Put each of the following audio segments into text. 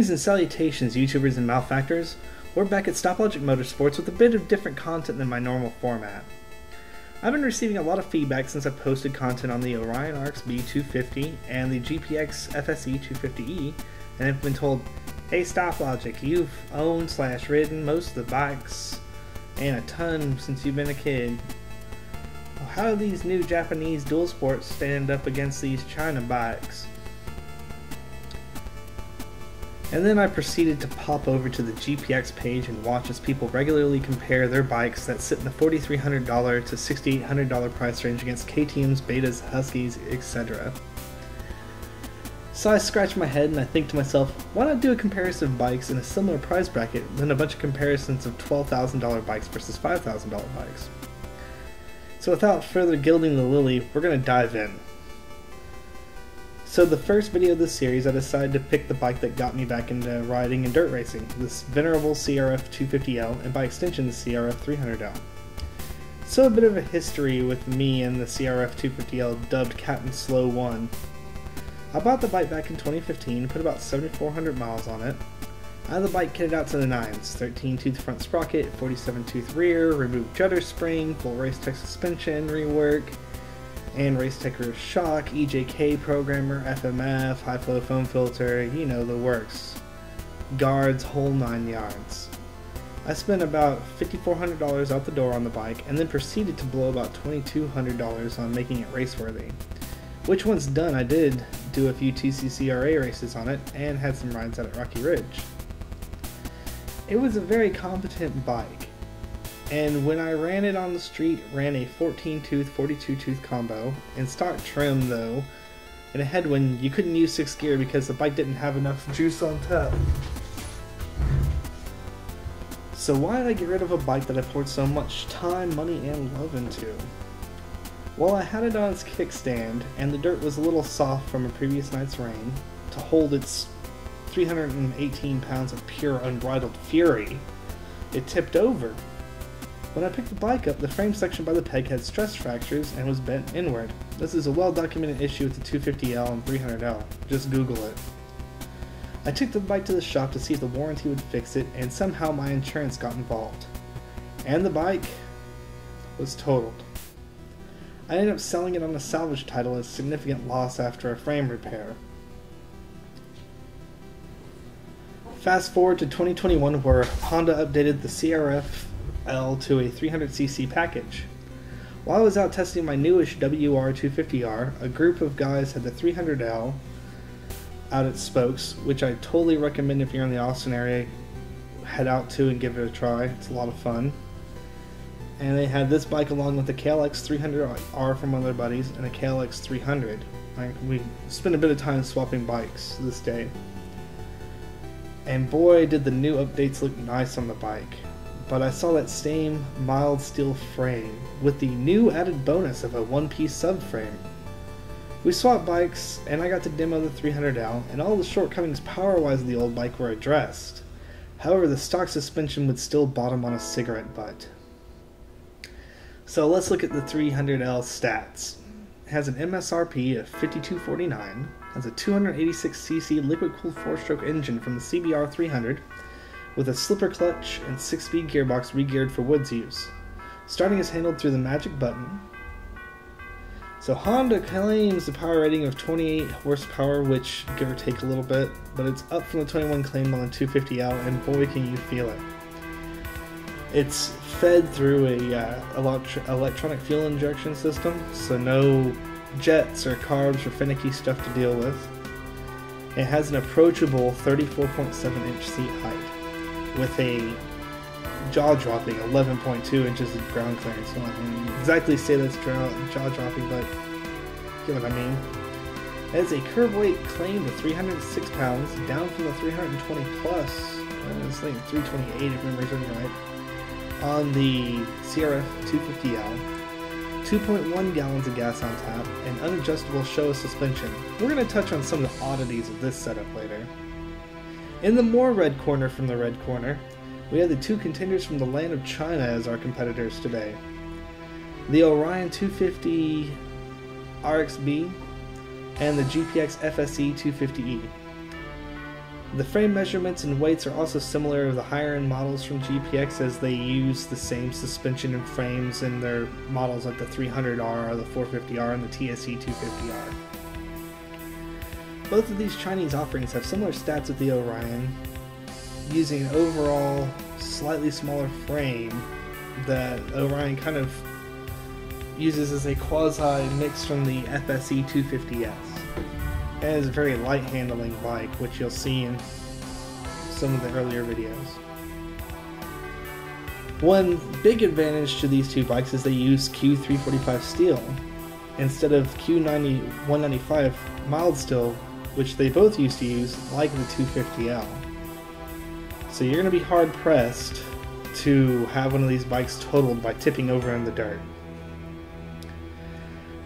Greetings and salutations, YouTubers and malefactors. We're back at StopLogic Motorsports with a bit of different content than my normal format. I've been receiving a lot of feedback since I posted content on the Orion RXB 250 and the GPX FSE 250E, and I've been told, hey StopLogic, you've owned / ridden most of the bikes, and a ton since you've been a kid. Well, how do these new Japanese dual sports stand up against these China bikes? And then I proceeded to pop over to the GPX page and watch as people regularly compare their bikes that sit in the $4,300 to $6,800 price range against KTMs, Betas, Huskies, etc. So I scratch my head and I think to myself, why not do a comparison of bikes in a similar price bracket than a bunch of comparisons of $12,000 bikes versus $5,000 bikes? So without further gilding the lily, we're going to dive in. So the first video of this series, I decided to pick the bike that got me back into riding and dirt racing, this venerable CRF250L, and by extension the CRF300L. So a bit of a history with me and the CRF250L, dubbed Captain Slow 1. I bought the bike back in 2015, put about 7,400 miles on it. I had the bike kitted out to the 9s, 13 tooth front sprocket, 47 tooth rear, removed judder spring, full Race Tech suspension rework, and Race Tech rear shock, EJK programmer, FMF, high flow foam filter, you know the works. Guards, whole 9 yards. I spent about $5,400 out the door on the bike and then proceeded to blow about $2,200 on making it raceworthy. Which once done, I did do a few TCCRA races on it and had some rides out at Rocky Ridge. It was a very competent bike. And when I ran it on the street, ran a 14 tooth, 42 tooth combo, in stock trim though, in a headwind you couldn't use 6th gear because the bike didn't have enough juice on top. So why did I get rid of a bike that I poured so much time, money, and love into? Well, I had it on its kickstand, and the dirt was a little soft from a previous night's rain, to hold its 318 pounds of pure unbridled fury. It tipped over. When I picked the bike up, the frame section by the peg had stress fractures and was bent inward. This is a well-documented issue with the 250L and 300L. Just Google it. I took the bike to the shop to see if the warranty would fix it, and somehow my insurance got involved. And the bike was totaled. I ended up selling it on a salvage title as a significant loss after a frame repair. Fast forward to 2021, where Honda updated the CRF L to a 300cc package. While I was out testing my newish WR250R, a group of guys had the 300L out at Spokes, which I totally recommend if you're in the Austin area, head out to and give it a try. It's a lot of fun. And they had this bike along with the KLX 300R from one of their buddies and a KLX 300. Like, we spent a bit of time swapping bikes this day. And boy, did the new updates look nice on the bike. But I saw that same mild steel frame with the new added bonus of a one-piece subframe. We swapped bikes and I got to demo the 300L, and all the shortcomings power-wise of the old bike were addressed. However, the stock suspension would still bottom on a cigarette butt. So let's look at the 300L stats. It has an MSRP of $5,249, has a 286cc liquid-cooled 4-stroke engine from the CBR300, with a slipper clutch and 6-speed gearbox re-geared for woods use. Starting is handled through the magic button. So Honda claims the power rating of 28 horsepower, which give or take a little bit, but it's up from the 21 claimed on the 250L, and boy can you feel it. It's fed through a electronic fuel injection system, so no jets or carbs or finicky stuff to deal with. It has an approachable 34.7-inch seat height, with a jaw-dropping 11.2 inches of ground clearance. I don't exactly say that's jaw-dropping, but you know what I mean. As a curb weight claimed of 306 pounds, down from the 320 plus, I was thinking 328 if memory serves right, on the CRF 250L, 2.1 gallons of gas on tap, and unadjustable show suspension. We're going to touch on some of the oddities of this setup later. In the more red corner from the red corner, we had the two contenders from the land of China as our competitors today. The Orion 250 RXB and the GPX FSE 250E. The frame measurements and weights are also similar to the higher end models from GPX, as they use the same suspension and frames in their models like the 300R, the 450R, and the TSE 250R. Both of these Chinese offerings have similar stats with the Orion, using an overall slightly smaller frame that Orion kind of uses as a quasi mix from the FSE 250S. It is a very light handling bike, which you'll see in some of the earlier videos. One big advantage to these two bikes is they use Q345 steel instead of Q90195 mild steel, which they both used to use, like the 250L. So you're going to be hard pressed to have one of these bikes totaled by tipping over in the dirt.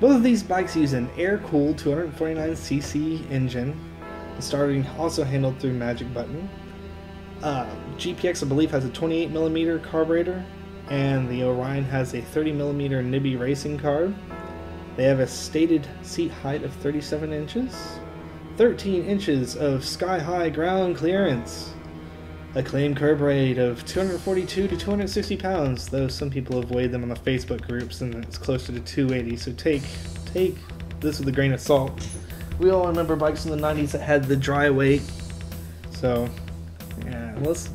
Both of these bikes use an air-cooled 249cc engine, starting also handled through magic button. GPX, I believe, has a 28mm carburetor, and the Orion has a 30mm Nibby racing carb. They have a stated seat height of 37 inches, 13 inches of sky-high ground clearance, a claimed curb weight of 242 to 260 pounds, though some people have weighed them on the Facebook groups and it's closer to 280, so take this with a grain of salt. We all remember bikes in the 90s that had the dry weight, so yeah, let's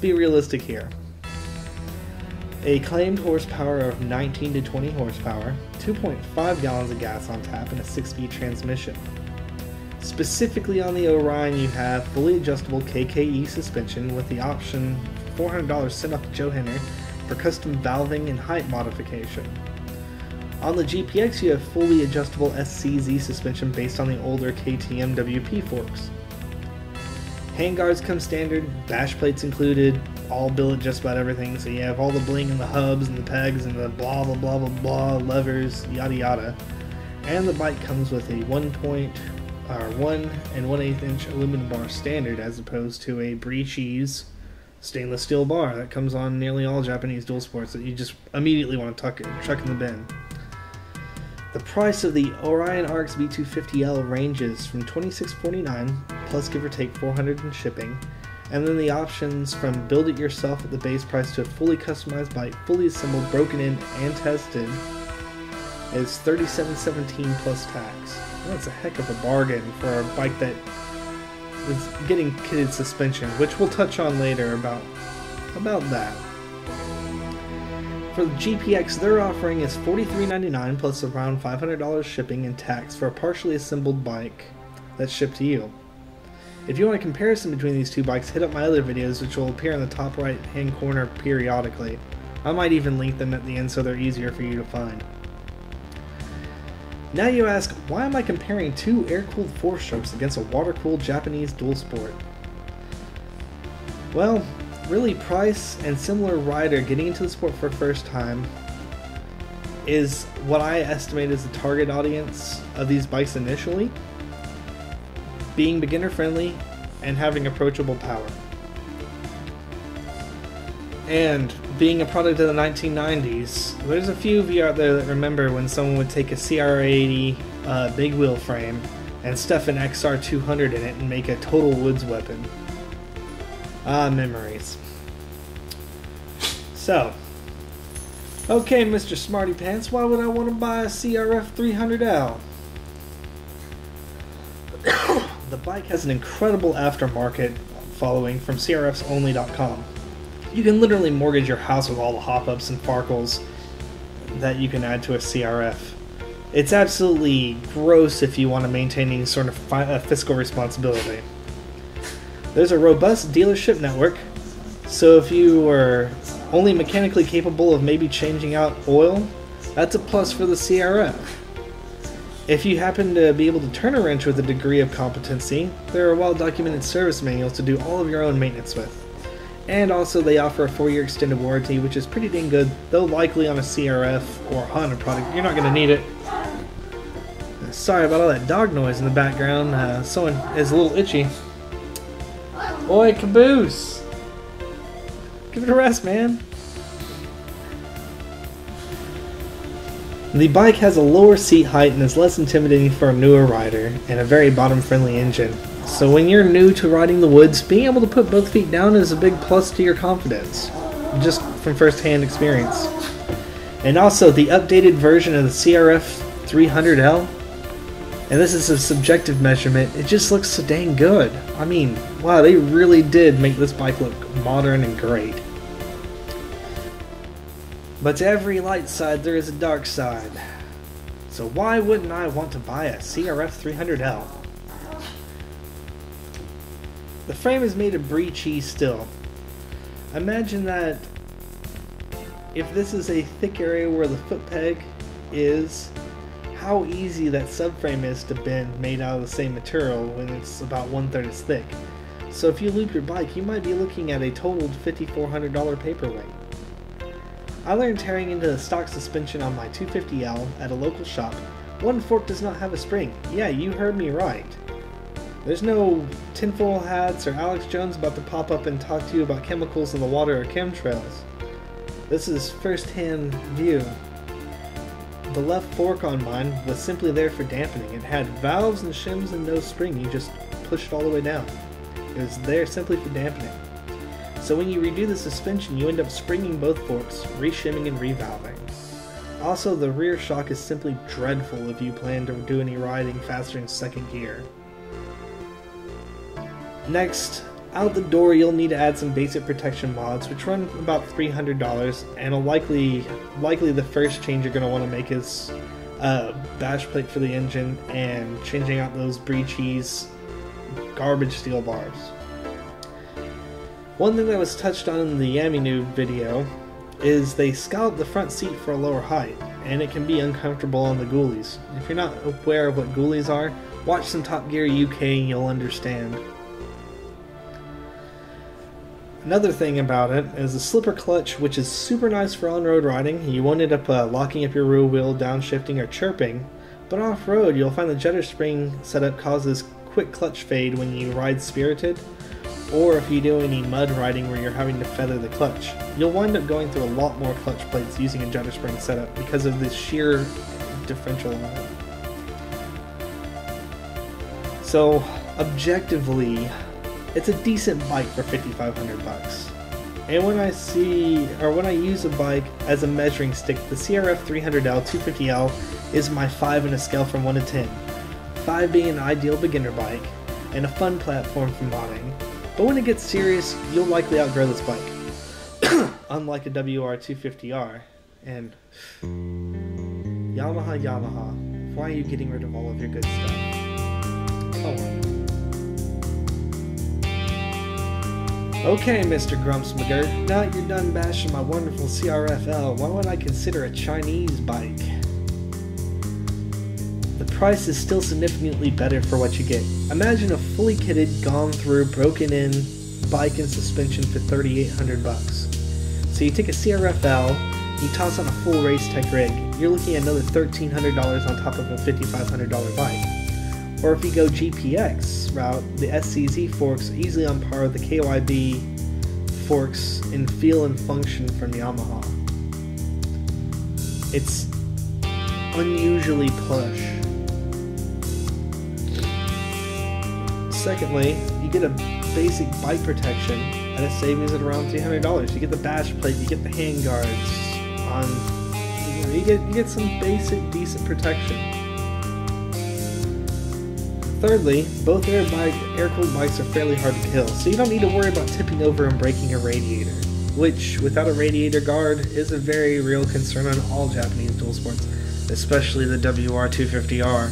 be realistic here. A claimed horsepower of 19 to 20 horsepower, 2.5 gallons of gas on tap, and a 6-speed transmission. Specifically on the Orion, you have fully adjustable KKE suspension with the option $400 sent off to Joe Henner for custom valving and height modification. On the GPX, you have fully adjustable SCZ suspension based on the older KTM WP forks. Handguards come standard, bash plates included, all billet just about everything, so you have all the bling and the hubs and the pegs and the blah blah blah blah blah levers, yada yada. And the bike comes with a 1 1/8 inch aluminum bar standard, as opposed to a brie cheese stainless steel bar that comes on nearly all Japanese dual sports that you just immediately want to chuck in the bin. The price of the Orion RXB 250L ranges from $26.49 plus give or take $400 in shipping, and then the options from build it yourself at the base price to a fully customized bike, fully assembled, broken in, and tested is $37.17 plus tax. That's a heck of a bargain for a bike that is getting kitted suspension, which we'll touch on later about that. For the GPX, their offering is $43.99 plus around $500 shipping and tax for a partially assembled bike that's shipped to you. If you want a comparison between these two bikes, hit up my other videos, which will appear in the top right hand corner periodically. I might even link them at the end so they're easier for you to find. Now you ask, why am I comparing two air-cooled four-strokes against a water-cooled Japanese dual sport? Well, really, price and similar rider getting into the sport for the first time is what I estimate is the target audience of these bikes initially, being beginner-friendly and having approachable power. And being a product of the 1990s, there's a few of you out there that remember when someone would take a CR80 big wheel frame and stuff an XR200 in it and make a total woods weapon. Ah, memories. So, okay, Mr. Smarty Pants, why would I want to buy a CRF300L? The bike has an incredible aftermarket following from crfsonly.com. You can literally mortgage your house with all the hop-ups and farkles that you can add to a CRF. It's absolutely gross if you want to maintain any sort of fiscal responsibility. There's a robust dealership network, so if you were only mechanically capable of maybe changing out oil, that's a plus for the CRF. If you happen to be able to turn a wrench with a degree of competency, there are well-documented service manuals to do all of your own maintenance with. And also they offer a 4-year extended warranty, which is pretty dang good, though likely on a CRF or Honda product, you're not going to need it. Sorry about all that dog noise in the background, someone is a little itchy. Oi, Caboose! Give it a rest, man! The bike has a lower seat height and is less intimidating for a newer rider, and a very bottom-friendly engine. So when you're new to riding the woods, being able to put both feet down is a big plus to your confidence, just from first-hand experience. And also the updated version of the CRF300L, and this is a subjective measurement, it just looks so dang good. I mean, wow, they really did make this bike look modern and great. But to every light side, there is a dark side. So why wouldn't I want to buy a CRF300L? The frame is made of breechy steel. Imagine that if this is a thick area where the foot peg is, how easy that subframe is to bend made out of the same material when it's about 1/3 as thick. So if you loop your bike, you might be looking at a totaled $5,400 paperweight. I learned tearing into the stock suspension on my 250L at a local shop. One fork does not have a spring. Yeah, you heard me right. There's no tinfoil hats or Alex Jones about to pop up and talk to you about chemicals in the water or chemtrails. This is first-hand view. The left fork on mine was simply there for dampening. It had valves and shims and no spring. You just pushed it all the way down. It was there simply for dampening. So when you redo the suspension, you end up springing both forks, reshimming and revalving. Also, the rear shock is simply dreadful if you plan to do any riding faster in second gear. Next, out the door you'll need to add some basic protection mods, which run about $300, and likely the first change you're going to want to make is bash plate for the engine and changing out those breechies garbage steel bars. One thing that was touched on in the Yami Noob video is they scallop the front seat for a lower height, and it can be uncomfortable on the ghoulies. If you're not aware of what ghoulies are, watch some Top Gear UK and you'll understand. Another thing about it is the slipper clutch, which is super nice for on-road riding. You won't end up locking up your rear wheel, downshifting, or chirping, but off-road you'll find the jetter spring setup causes quick clutch fade when you ride spirited, or if you do any mud riding where you're having to feather the clutch. You'll wind up going through a lot more clutch plates using a jetter spring setup because of the sheer differential on it. So objectively, it's a decent bike for $5,500. And when I use a bike as a measuring stick, the CRF300L 250L is my 5 in a scale from 1 to 10. 5 being an ideal beginner bike and a fun platform for modding. But when it gets serious, you'll likely outgrow this bike. Unlike a WR250R. And Yamaha, Yamaha, why are you getting rid of all of your good stuff? Oh. Okay, Mr. Grumps McGirt, now you're done bashing my wonderful CRFL, why would I consider a Chinese bike? Price is still significantly better for what you get. Imagine a fully kitted, gone through, broken in bike and suspension for $3,800. So you take a CRFL, you toss on a full Race Tech rig, you're looking at another $1,300 on top of a $5,500 bike. Or if you go GPX route, the SCZ forks are easily on par with the KYB forks in feel and function from Yamaha. It's unusually plush. Secondly, you get a basic bike protection at a savings at around $300. You get the bash plate, you get the handguards, you get some basic, decent protection. Thirdly, both air-cooled bikes are fairly hard to kill, so you don't need to worry about tipping over and breaking a radiator, which, without a radiator guard, is a very real concern on all Japanese dual sports, especially the WR250R.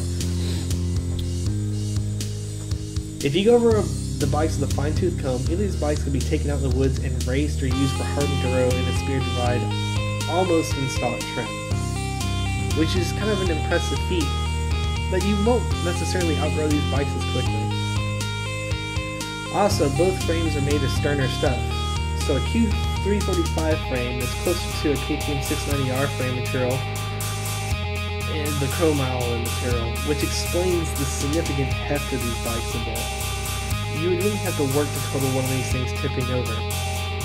If you go over the bikes with a fine-tooth comb, either of these bikes can be taken out in the woods and raced or used for hard enduro in a spirited ride, almost in stock trim, which is kind of an impressive feat, but you won't necessarily outgrow these bikes as quickly. Also, both frames are made of sterner stuff, so a Q345 frame is closer to a KTM 690R frame material and the chrome alloy material, which explains the significant heft of these bikes a bit. You would really have to work to total one of these things tipping over.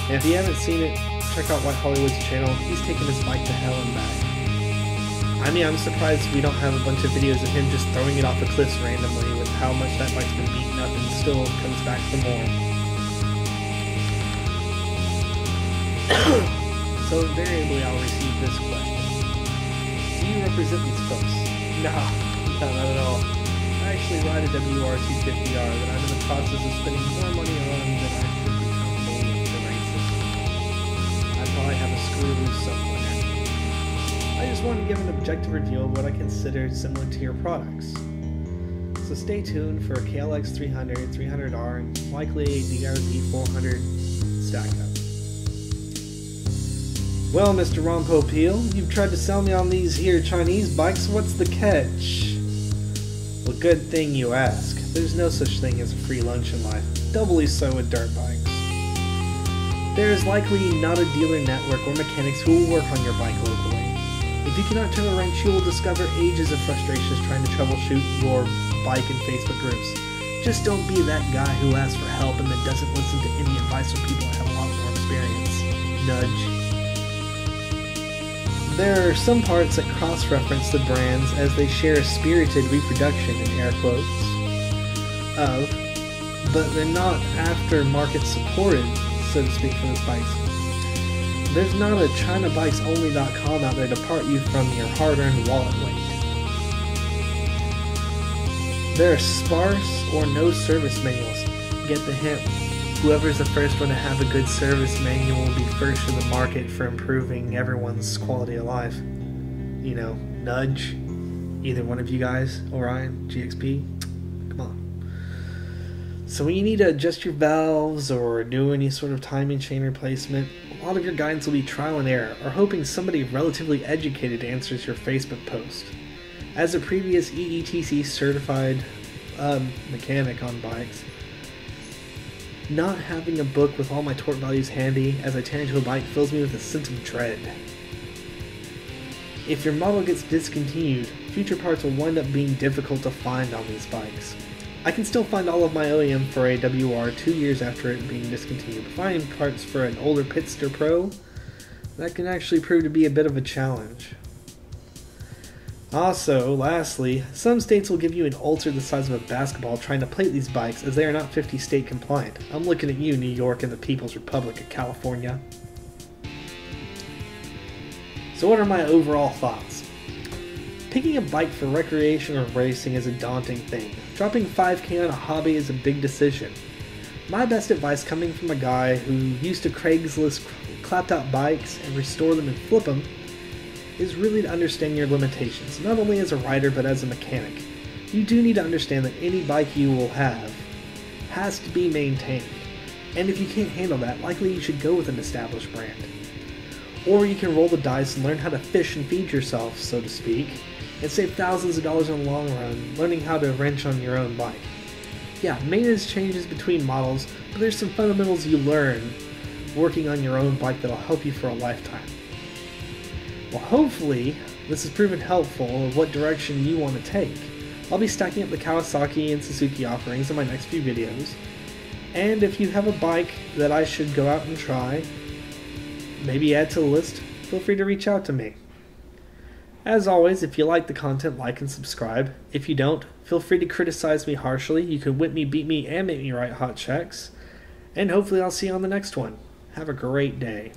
And if you haven't seen it, check out White Hollywood's channel. He's taking his bike to hell and back. I mean, I'm surprised we don't have a bunch of videos of him just throwing it off the cliffs randomly with how much that bike's been beaten up and still comes back for more. So invariably I'll receive this question. Do you represent these folks? No, not at all. I actually ride a WR250R that I'm in the process of spending more money on than I should be comfortable with the races. I probably have a screw loose somewhere. I just wanted to give an objective review of what I consider similar to your products. So stay tuned for a KLX 300, 300R, and likely a DRZ400 stack-up. Well, Mr. Ron Popeil, you've tried to sell me on these here Chinese bikes. What's the catch? Well, good thing you ask. There's no such thing as a free lunch in life, doubly so with dirt bikes. There is likely not a dealer network or mechanics who will work on your bike locally. If you cannot turn the wrench, you will discover ages of frustrations trying to troubleshoot your bike in Facebook groups. Just don't be that guy who asks for help and then doesn't listen to any advice from people that have a lot more experience. Nudge. There are some parts that cross-reference the brands as they share a spirited reproduction, in air quotes, of, but they're not after-market supported, so to speak, for those bikes. There's not a ChinaBikesOnly.com out there to part you from your hard-earned wallet weight. There are sparse or no service manuals. Get the hint. Whoever's the first one to have a good service manual will be first in the market for improving everyone's quality of life. You know, nudge. Either one of you guys, Orion, GXP. Come on. So when you need to adjust your valves or do any sort of timing chain replacement, a lot of your guidance will be trial and error, or hoping somebody relatively educated answers your Facebook post. As a previous EETC certified mechanic on bikes, not having a book with all my torque values handy as I tear into a bike fills me with a sense of dread. If your model gets discontinued, future parts will wind up being difficult to find on these bikes. I can still find all of my OEM for a WR 2 years after it being discontinued, but finding parts for an older Pitster Pro, that can actually prove to be a bit of a challenge. Also, lastly, some states will give you an ulcer the size of a basketball trying to plate these bikes as they are not 50 state compliant. I'm looking at you, New York, and the People's Republic of California. So what are my overall thoughts? Picking a bike for recreation or racing is a daunting thing. Dropping 5K on a hobby is a big decision. My best advice, coming from a guy who used to Craigslist clapped out bikes and restore them and flip them, is really to understand your limitations, not only as a rider but as a mechanic. You do need to understand that any bike you will have has to be maintained, and if you can't handle that, likely you should go with an established brand. Or you can roll the dice and learn how to fish and feed yourself, so to speak, and save thousands of dollars in the long run, learning how to wrench on your own bike. Yeah, maintenance changes between models, but there's some fundamentals you learn working on your own bike that'll help you for a lifetime. Well, hopefully this has proven helpful of what direction you want to take. I'll be stacking up the Kawasaki and Suzuki offerings in my next few videos, and if you have a bike that I should go out and try, maybe add to the list, feel free to reach out to me. As always, if you like the content, like and subscribe. If you don't, feel free to criticize me harshly. You can whip me, beat me, and make me write hot checks. And hopefully I'll see you on the next one. Have a great day.